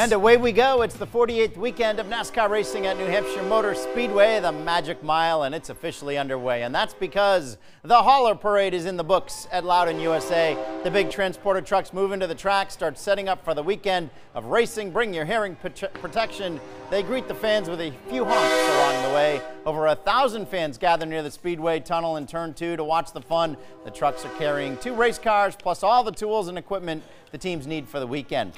And away we go. It's the 48th weekend of NASCAR racing at New Hampshire Motor Speedway, the Magic Mile, and it's officially underway. And that's because the hauler parade is in the books at Loudon USA. The big transporter trucks move into the track, start setting up for the weekend of racing. Bring your hearing protection. They greet the fans with a few honks along the way. Over 1,000 fans gather near the Speedway Tunnel in Turn 2 to watch the fun. The trucks are carrying 2 race cars, plus all the tools and equipment the teams need for the weekend.